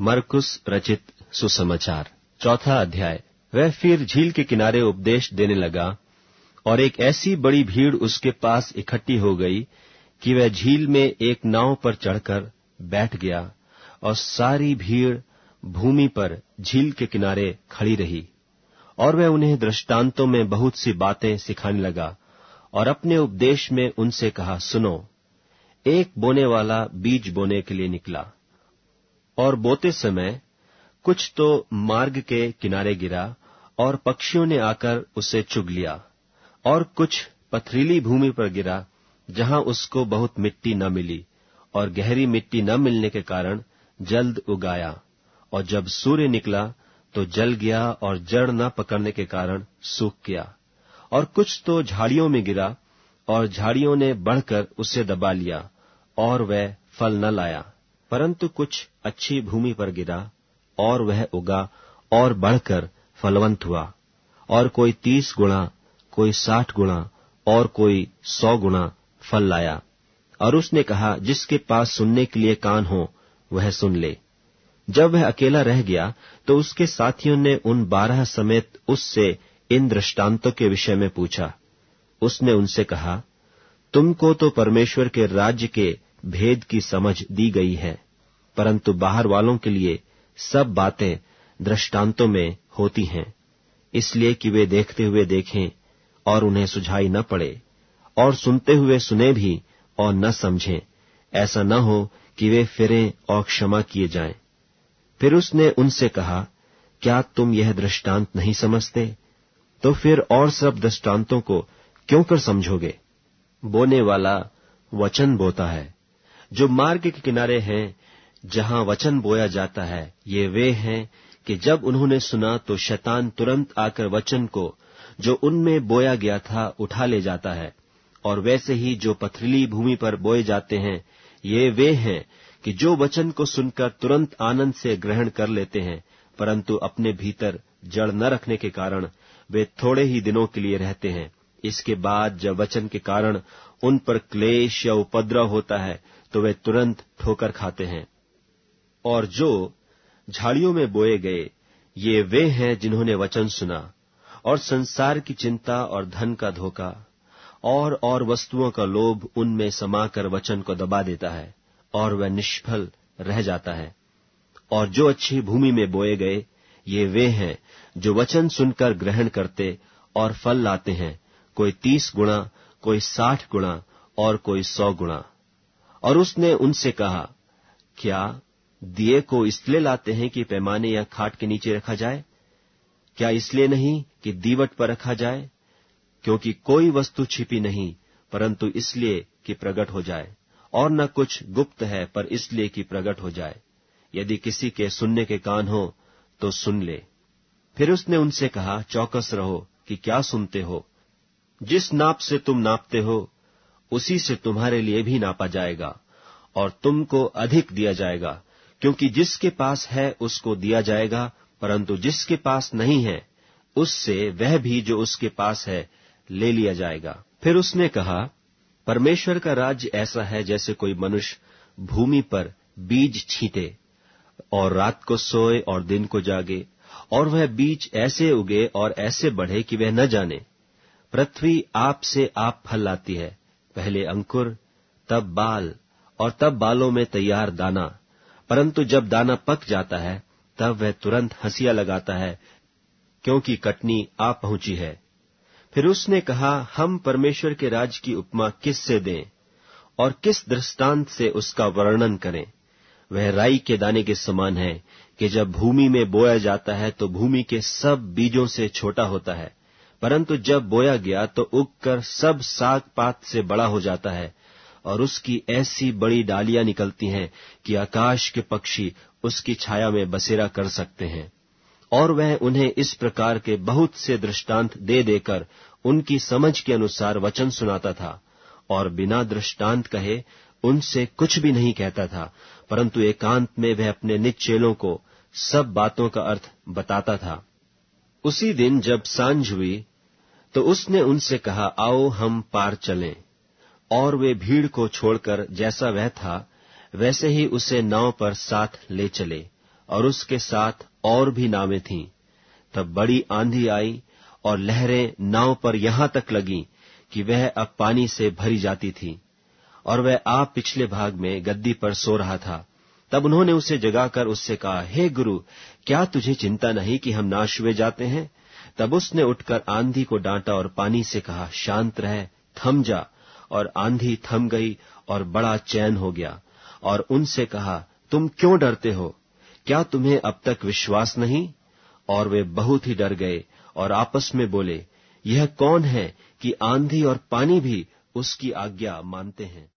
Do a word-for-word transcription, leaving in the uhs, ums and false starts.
मरकुस रचित सुसमाचार चौथा अध्याय। वह फिर झील के किनारे उपदेश देने लगा और एक ऐसी बड़ी भीड़ उसके पास इकट्ठी हो गई कि वह झील में एक नाव पर चढ़कर बैठ गया और सारी भीड़ भूमि पर झील के किनारे खड़ी रही। और वह उन्हें दृष्टांतों में बहुत सी बातें सिखाने लगा और अपने उपदेश में उनसे कहा, सुनो, एक बोने वाला बीज बोने के लिए निकला और बोते समय कुछ तो मार्ग के किनारे गिरा और पक्षियों ने आकर उसे चुग लिया, और कुछ पथरीली भूमि पर गिरा जहां उसको बहुत मिट्टी न मिली और गहरी मिट्टी न मिलने के कारण जल्द उगाया, और जब सूर्य निकला तो जल गया और जड़ न पकड़ने के कारण सूख गया, और कुछ तो झाड़ियों में गिरा और झाड़ियों ने बढ़कर उसे दबा लिया और वह फल न लाया, परंतु कुछ अच्छी भूमि पर गिरा और वह उगा और बढ़कर फलवंत हुआ, और कोई तीस गुणा, कोई साठ गुणा और कोई सौ गुणा फल लाया। और उसने कहा, जिसके पास सुनने के लिए कान हो वह सुन ले। जब वह अकेला रह गया तो उसके साथियों ने उन बारह समेत उससे इन दृष्टांतों के विषय में पूछा। उसने उनसे कहा, तुमको तो परमेश्वर के राज्य के भेद की समझ दी गई है, परंतु बाहर वालों के लिए सब बातें दृष्टांतों में होती हैं, इसलिए कि वे देखते हुए देखें और उन्हें सुझाई न पड़े, और सुनते हुए सुने भी और न समझें, ऐसा न हो कि वे फिरें और क्षमा किए जाएं। फिर उसने उनसे कहा, क्या तुम यह दृष्टांत नहीं समझते? तो फिर और सब दृष्टांतों को क्यों कर समझोगे? बोने वाला वचन बोता है। जो मार्ग के किनारे हैं जहां वचन बोया जाता है, ये वे हैं कि जब उन्होंने सुना तो शैतान तुरंत आकर वचन को जो उनमें बोया गया था उठा ले जाता है। और वैसे ही जो पथरीली भूमि पर बोए जाते हैं, ये वे हैं कि जो वचन को सुनकर तुरंत आनंद से ग्रहण कर लेते हैं, परंतु अपने भीतर जड़ न रखने के कारण वे थोड़े ही दिनों के लिए रहते हैं। इसके बाद जब वचन के कारण उन पर क्लेश या उपद्रव होता है तो वे तुरंत ठोकर खाते हैं। और जो झाड़ियों में बोए गए, ये वे हैं जिन्होंने वचन सुना और संसार की चिंता और धन का धोखा और और वस्तुओं का लोभ उनमें समाकर वचन को दबा देता है और वह निष्फल रह जाता है। और जो अच्छी भूमि में बोए गए, ये वे हैं जो वचन सुनकर ग्रहण करते और फल लाते हैं, कोई तीस गुणा, कोई साठ गुणा और कोई सौ गुणा। और उसने उनसे कहा, क्या दिए को इसलिए लाते हैं कि पैमाने या खाट के नीचे रखा जाए? क्या इसलिए नहीं कि दीवट पर रखा जाए? क्योंकि कोई वस्तु छिपी नहीं, परंतु इसलिए कि प्रकट हो जाए, और न कुछ गुप्त है, पर इसलिए कि प्रकट हो जाए। यदि किसी के सुनने के कान हो तो सुन ले। फिर उसने उनसे कहा, चौकस रहो कि क्या सुनते हो। जिस नाप से तुम नापते हो उसी से तुम्हारे लिए भी नापा जाएगा, और तुमको अधिक दिया जाएगा, क्योंकि जिसके पास है उसको दिया जाएगा, परंतु जिसके पास नहीं है उससे वह भी जो उसके पास है ले लिया जाएगा। फिर उसने कहा, परमेश्वर का राज्य ऐसा है जैसे कोई मनुष्य भूमि पर बीज छींटे और रात को सोए और दिन को जागे, और वह बीज ऐसे उगे और ऐसे बढ़े कि वह न जाने। पृथ्वी आप से आप फल लाती है, पहले अंकुर, तब बाल, और तब बालों में तैयार दाना। परंतु जब दाना पक जाता है तब वह तुरंत हंसिया लगाता है, क्योंकि कटनी आ पहुंची है। फिर उसने कहा, हम परमेश्वर के राज्य की उपमा किस से दें और किस दृष्टांत से उसका वर्णन करें? वह राई के दाने के समान है कि जब भूमि में बोया जाता है तो भूमि के सब बीजों से छोटा होता है, परंतु जब बोया गया तो उगकर सब साग पात से बड़ा हो जाता है, और उसकी ऐसी बड़ी डालियां निकलती हैं कि आकाश के पक्षी उसकी छाया में बसेरा कर सकते हैं। और वह उन्हें इस प्रकार के बहुत से दृष्टांत दे देकर उनकी समझ के अनुसार वचन सुनाता था, और बिना दृष्टांत कहे उनसे कुछ भी नहीं कहता था, परंतु एकांत में वह अपने निज चेलों को सब बातों का अर्थ बताता था। उसी दिन जब सांझ हुई तो उसने उनसे कहा, आओ हम पार चलें। और वे भीड़ को छोड़कर जैसा वह था वैसे ही उसे नाव पर साथ ले चले, और उसके साथ और भी नावें थीं। तब बड़ी आंधी आई और लहरें नाव पर यहां तक लगीं कि वह अब पानी से भरी जाती थी और वह आप पिछले भाग में गद्दी पर सो रहा था। तब उन्होंने उसे जगाकर उससे कहा, हे गुरु, क्या तुझे चिंता नहीं कि हम नाश हुए जाते हैं? तब उसने उठकर आंधी को डांटा और पानी से कहा, शांत रह, थम जा। और आंधी थम गई और बड़ा चैन हो गया। और उनसे कहा, तुम क्यों डरते हो? क्या तुम्हें अब तक विश्वास नहीं? और वे बहुत ही डर गए और आपस में बोले, यह कौन है कि आंधी और पानी भी उसकी आज्ञा मानते हैं।